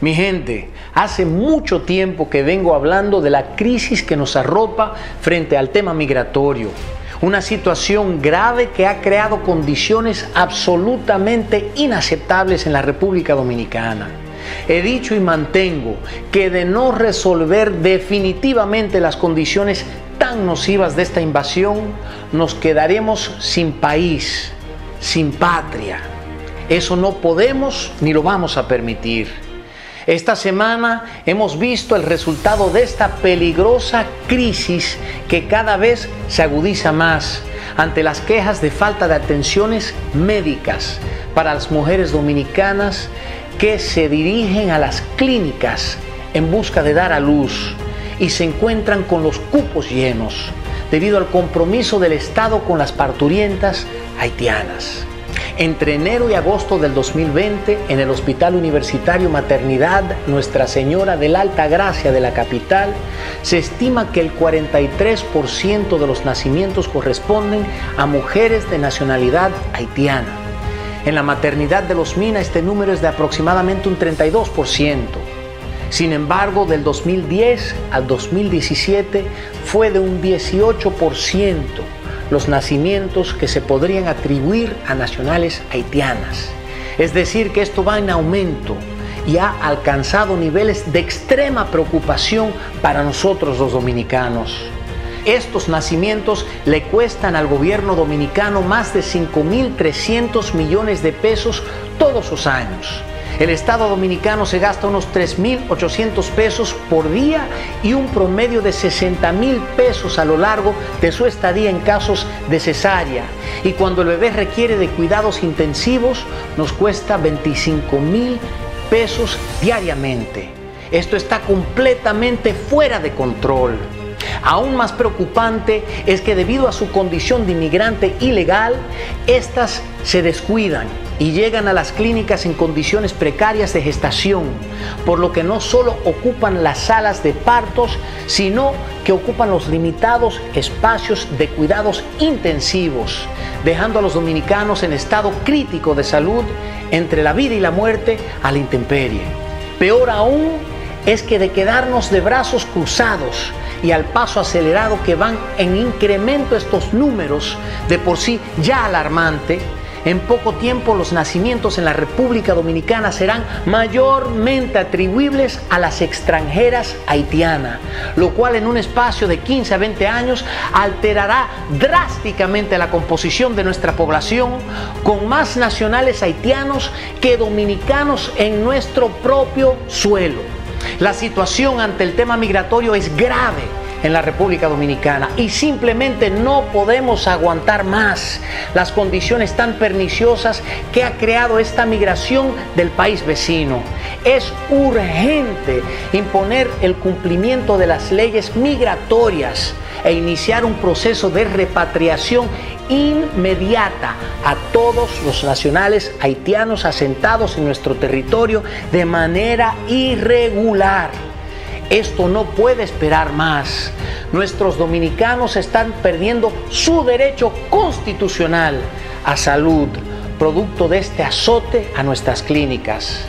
Mi gente, hace mucho tiempo que vengo hablando de la crisis que nos arropa frente al tema migratorio. Una situación grave que ha creado condiciones absolutamente inaceptables en la República Dominicana. He dicho y mantengo que de no resolver definitivamente las condiciones tan nocivas de esta invasión, nos quedaremos sin país, sin patria. Eso no podemos ni lo vamos a permitir. Esta semana hemos visto el resultado de esta peligrosa crisis que cada vez se agudiza más ante las quejas de falta de atenciones médicas para las mujeres dominicanas que se dirigen a las clínicas en busca de dar a luz y se encuentran con los cupos llenos debido al compromiso del Estado con las parturientas haitianas. Entre enero y agosto del 2020, en el Hospital Universitario Maternidad Nuestra Señora de la Altagracia de la capital, se estima que el 43% de los nacimientos corresponden a mujeres de nacionalidad haitiana. En la maternidad de Los Mina este número es de aproximadamente un 32%. Sin embargo, del 2010 al 2017 fue de un 18%. Los nacimientos que se podrían atribuir a nacionales haitianas. Es decir, que esto va en aumento y ha alcanzado niveles de extrema preocupación para nosotros los dominicanos. Estos nacimientos le cuestan al gobierno dominicano más de 5.300 millones de pesos todos los años. El Estado dominicano se gasta unos 3.800 pesos por día y un promedio de 60.000 pesos a lo largo de su estadía en casos de cesárea. Y cuando el bebé requiere de cuidados intensivos, nos cuesta 25.000 pesos diariamente. Esto está completamente fuera de control. Aún más preocupante es que debido a su condición de inmigrante ilegal, estas se descuidan y llegan a las clínicas en condiciones precarias de gestación, por lo que no solo ocupan las salas de partos, sino que ocupan los limitados espacios de cuidados intensivos, dejando a los dominicanos en estado crítico de salud entre la vida y la muerte a la intemperie. Peor aún es que de quedarnos de brazos cruzados y al paso acelerado que van en incremento estos números de por sí ya alarmante, en poco tiempo los nacimientos en la República Dominicana serán mayormente atribuibles a las extranjeras haitianas, lo cual en un espacio de 15 a 20 años alterará drásticamente la composición de nuestra población con más nacionales haitianos que dominicanos en nuestro propio suelo. La situación ante el tema migratorio es grave en la República Dominicana y simplemente no podemos aguantar más las condiciones tan perniciosas que ha creado esta migración del país vecino. Es urgente imponer el cumplimiento de las leyes migratorias e iniciar un proceso de repatriación inmediata a todos los nacionales haitianos asentados en nuestro territorio de manera irregular. Esto no puede esperar más. Nuestros dominicanos están perdiendo su derecho constitucional a salud, producto de este azote a nuestras clínicas.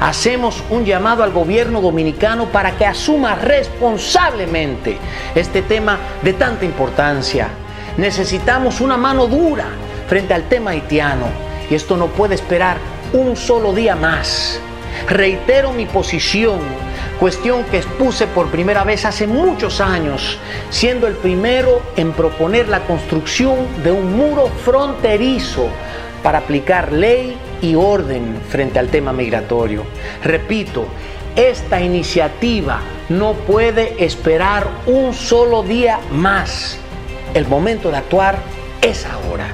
Hacemos un llamado al gobierno dominicano para que asuma responsablemente este tema de tanta importancia. Necesitamos una mano dura frente al tema haitiano y esto no puede esperar un solo día más. Reitero mi posición, cuestión que expuse por primera vez hace muchos años, siendo el primero en proponer la construcción de un muro fronterizo para aplicar ley y orden frente al tema migratorio. Repito, esta iniciativa no puede esperar un solo día más. El momento de actuar es ahora.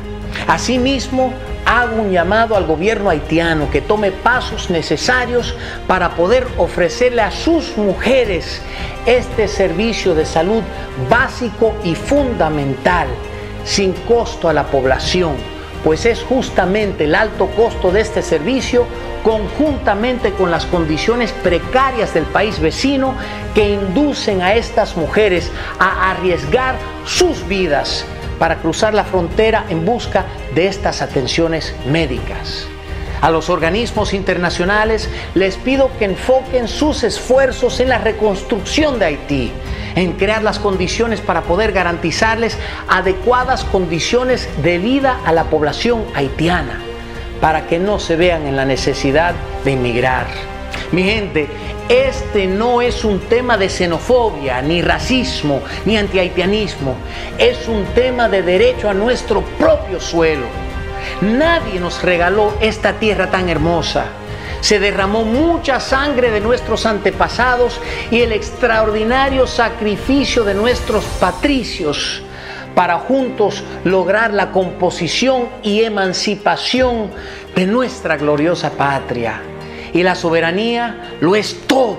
Asimismo, hago un llamado al gobierno haitiano que tome pasos necesarios para poder ofrecerle a sus mujeres este servicio de salud básico y fundamental, sin costo a la población, pues es justamente el alto costo de este servicio, conjuntamente con las condiciones precarias del país vecino, que inducen a estas mujeres a arriesgar sus vidas para cruzar la frontera en busca de estas atenciones médicas. A los organismos internacionales les pido que enfoquen sus esfuerzos en la reconstrucción de Haití, en crear las condiciones para poder garantizarles adecuadas condiciones de vida a la población haitiana, para que no se vean en la necesidad de emigrar. Mi gente, este no es un tema de xenofobia, ni racismo, ni antihaitianismo. Es un tema de derecho a nuestro propio suelo. Nadie nos regaló esta tierra tan hermosa. Se derramó mucha sangre de nuestros antepasados y el extraordinario sacrificio de nuestros patricios para juntos lograr la composición y emancipación de nuestra gloriosa patria. Y la soberanía lo es todo.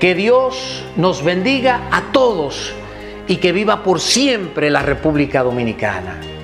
Que Dios nos bendiga a todos y que viva por siempre la República Dominicana.